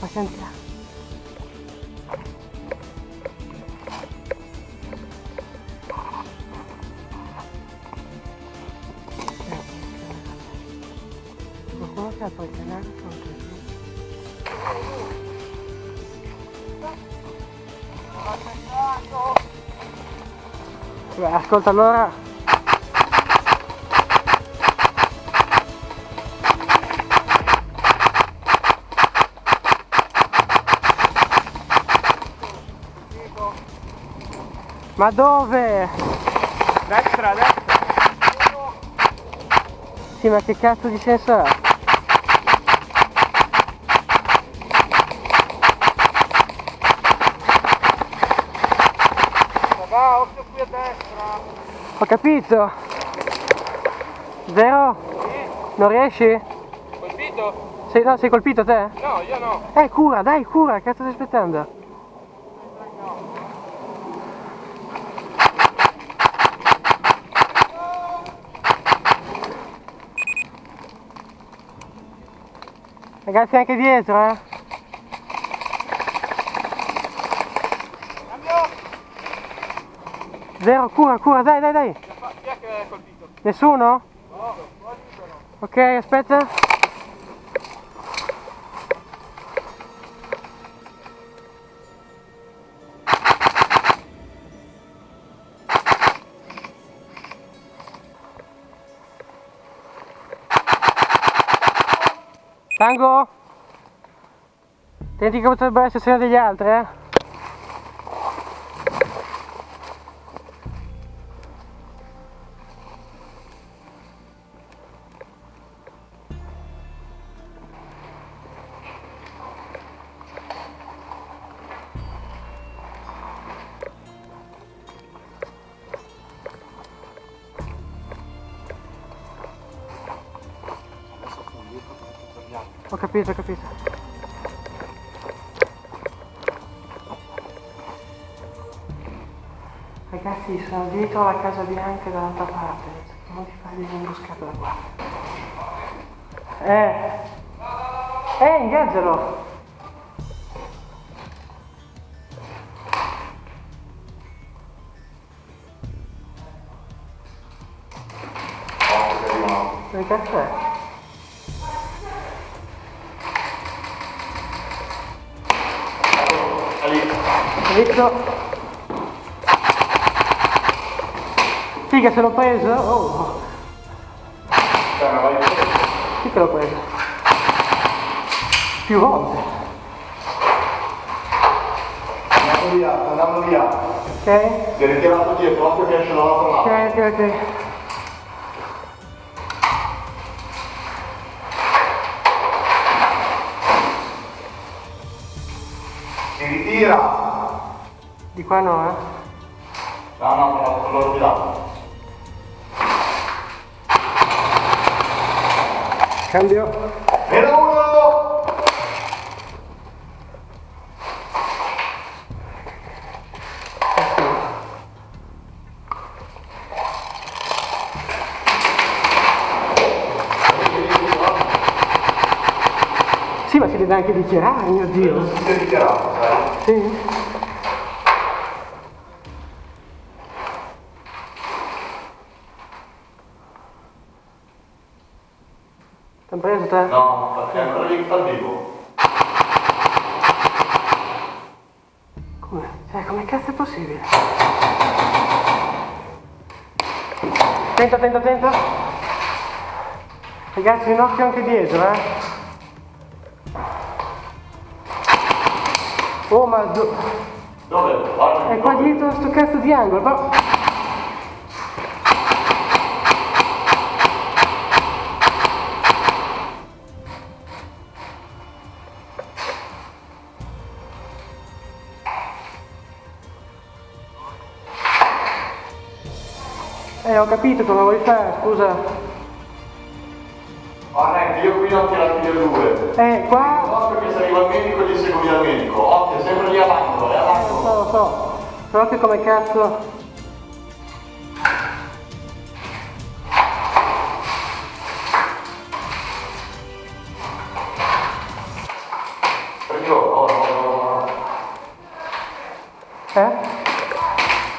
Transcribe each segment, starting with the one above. Paciencia. Los juegos se apoyan con ascolta allora. Ma dove? Destra, destra. Sì, ma che cazzo di senso ha? Va, occhio qui a destra. Ho capito. Zero? Sì. Non riesci? Colpito? Sei, no, sei colpito te? No, io no. Cura, dai, cura, che cazzo stai aspettando? Ragazzi, anche dietro, Cambio! Zero, cura, cura, dai, dai, dai! Chi è che è colpito? Nessuno? No, libero. Ok, aspetta. Tango, senti che potrebbero essere degli altri, Ho capito, ho capito. Ragazzi, sono dietro la Casa Bianca dall'altra parte. Cerchiamo di fargli un'imboscata da qua. Ingaggialo! Dove cazzo è? Visto? Figa, se l'ho preso? Oh! Sì che l'ho preso? Più volte! Andiamo via, andiamo via! Ok? Ti ho ritirato dietro, l'altro che esce dall'altro lato. Ok, ok, ok. Si ritira! Di qua no, No, no, non l'ho girato. Cambio. Era uno! Sì, ma si deve anche dichiarare, mio Dio. Non si deve dichiarare, Sì. T'han preso te? No, perché è ancora lì al vivo. Come? Cioè, come cazzo è possibile? Tenta, tenta, tenta. Ragazzi, un occhio anche dietro, Oh, ma... Dove? Guarda, è qua dietro sto cazzo di angolo, però... Ho capito cosa vuoi fare, scusa. Ma neanche io qui non ti la piglio due. Qua? No, perché se arriva il medico gli segui al medico. Occhio, sempre lì avanti, avanti. Lo so. Però che come cazzo. Prendi giorno. Eh?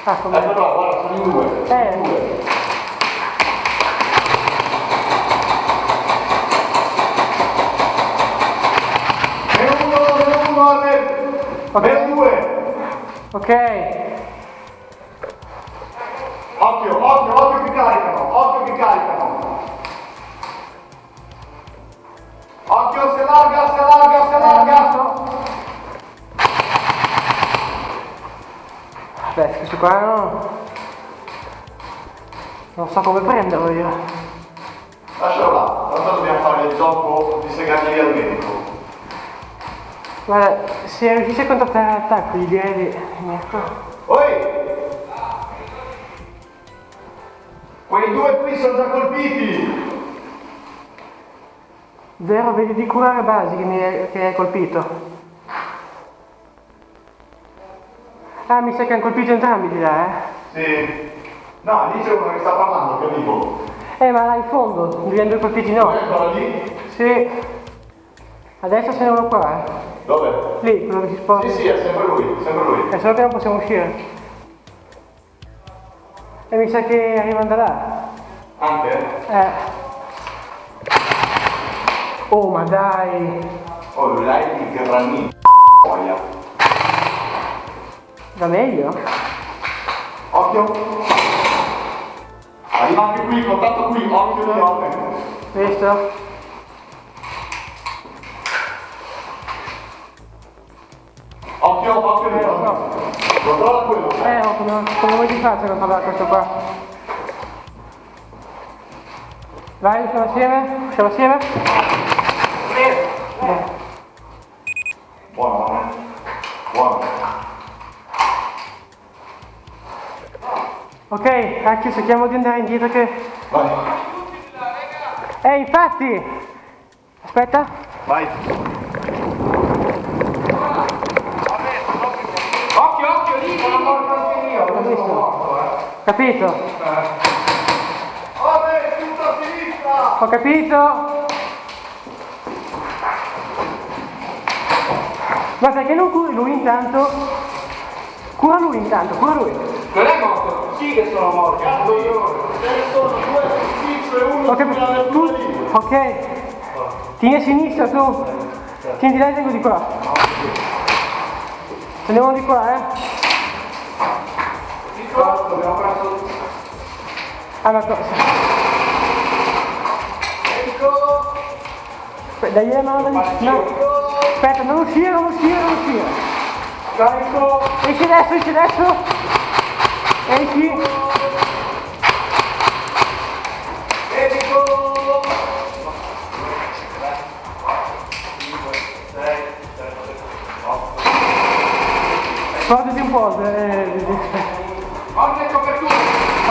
Ah, come... no, guarda, sono in due. Meno 1, meno 2. Ok. Occhio, occhio, occhio che caricano, Occhio, si allarga, Beh, questo qua non so come prenderlo io. Lascialo là, tanto dobbiamo fare il gioco di segargli al medico. Guarda, se riuscissi a contattare l'attacco, gli direi Oi! Quei due qui sono già colpiti! Vero, vedi di curare Basi che hai colpito. Ah, mi sa che hanno colpito entrambi di là, eh? Sì. No, lì c'è uno che sta parlando, che amico. Ma là in fondo, li hanno due colpiti noi. Quello ancora lì? Sì. Adesso c'è uno qua, eh. Dove? Lì, quello che si sposta. Sì, sì, è sempre lui, È solo che non possiamo uscire. E mi sa che arrivano da là. Anche? Oh, ma dai! Oh, l'hai di granito. Va meglio? Occhio! Arriva anche qui, contatto qui, occhio di occhio. Visto? Occhio, occhio di occhio. Controlla quello! Come vuoi ti faccio controllare questo qua? Vai, usciamo assieme? Sì! Buono, buono! Ok, anche cerchiamo di andare indietro che... Vai! Infatti! Aspetta! Vai! Capito? Ho capito! Ma sai che non cura lui intanto? Cura lui! Non è morto? Sì che sono morto! Ok! Tieni a sinistra tu! Tieni di là e tengo di qua! Andiamo di qua, eh! Abbiamo preso... Ah, ma cosa? Ecco! Dai, no. Aspetta, non uscire! Carico! Esci adesso! Esci! Ecco! 4, 5, 6, 7, 8. Guardati un po', ogni copertura!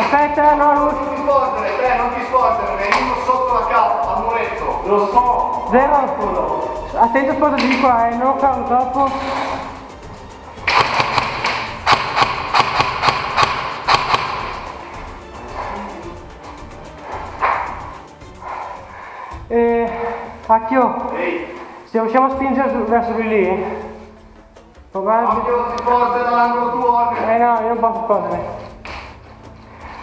Aspetta, no, non ti sporgere, è uno sotto la cappa, al muretto. Lo so! Zero! Attento a portare di qua, non farlo troppo. Acchio! Ehi! Se riusciamo a spingere verso di lì. Occhio, si porge dall'angolo tuo! No, io non posso porgere.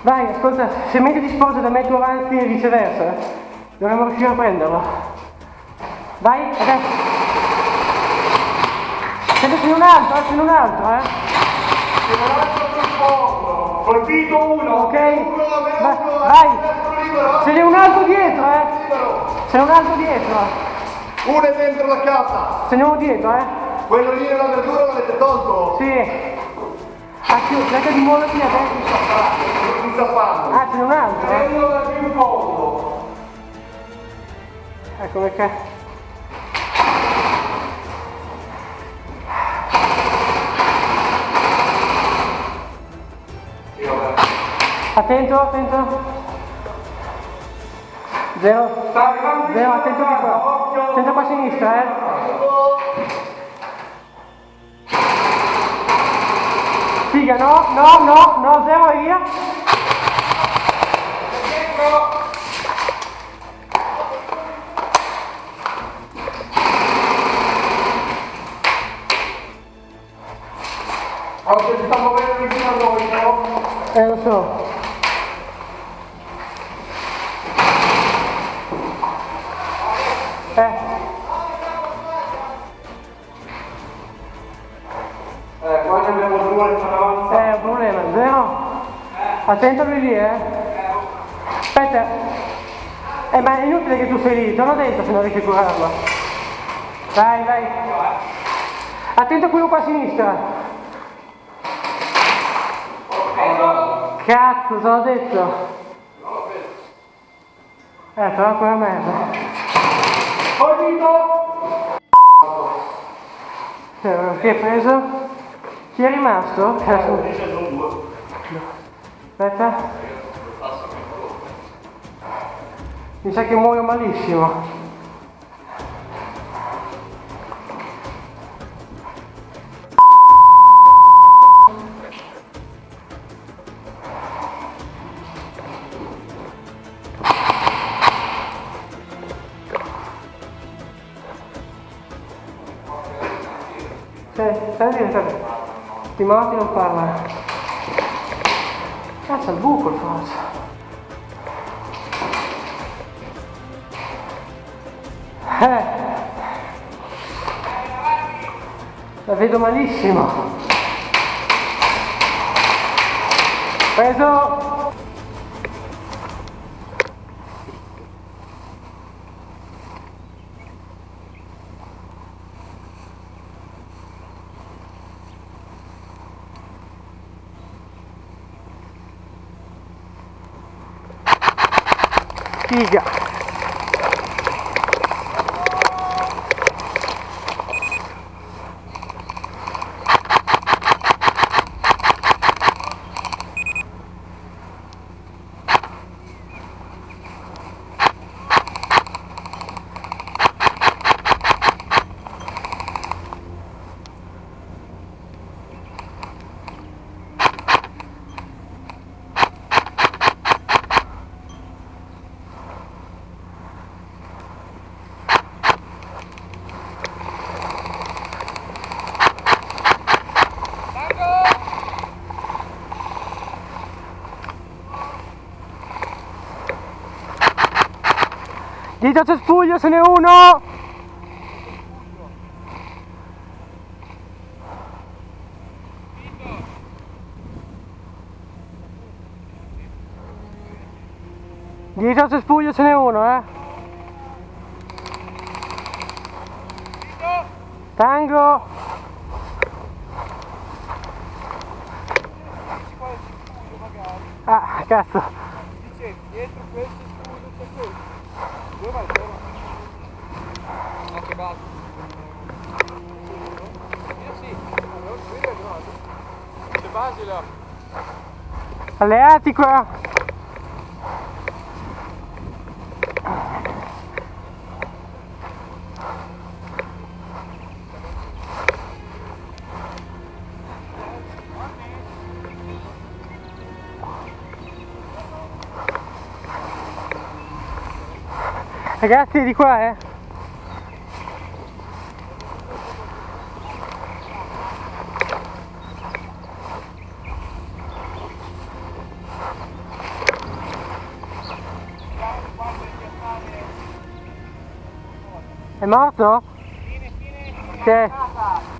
Vai, ascolta, se mentre ti sporge da me tu avanti e viceversa, dovremmo riuscire a prenderlo. Vai, adesso! Sento in un altro, Colpito uno! Ok! Vai! Ce n'è un altro dietro, eh! Ce n'è un altro dietro! Uno è dentro la casa! Ce n'è uno dietro, eh! Quello lì era verdura, l'avete tolto? Sì. Acchio, cerca di muoverti a te. Ah, c'è un altro. Prendilo da più in fondo. Ecco perché. Attento. Zero, attento di qua. Attento qua a sinistra, eh. No, zero via! Oggi si sta muovendo vicino a noi, no? Lo so. Qua ne abbiamo due che sono avanzati. È un problema, vero? Attento lui lì, Aspetta. Ma è inutile che tu sei lì, torna dentro se non riesci a curarla. Vai, vai. Attento a quello qua a sinistra. Cazzo, te l'ho detto! Trova quella merda! Colpito! Chi hai preso? Chi è rimasto? Cazzo! Aspetta! Mi sa che muoio malissimo! Timothy non parla. Cazzo, il buco, forza. La vedo malissimo. Preso. Figa. Dietro cespuglio, se n'è uno! Dietro cespuglio, se n'è uno, Tango! Ah, cazzo! Dicevi, dietro questo cespuglio c'è questo. Dove vai? Che bello. Io sì, allora qui è grosso. C'è Basile. Alleati qua. Ragazzi, di qua, È morto? Fine, fine. Ok.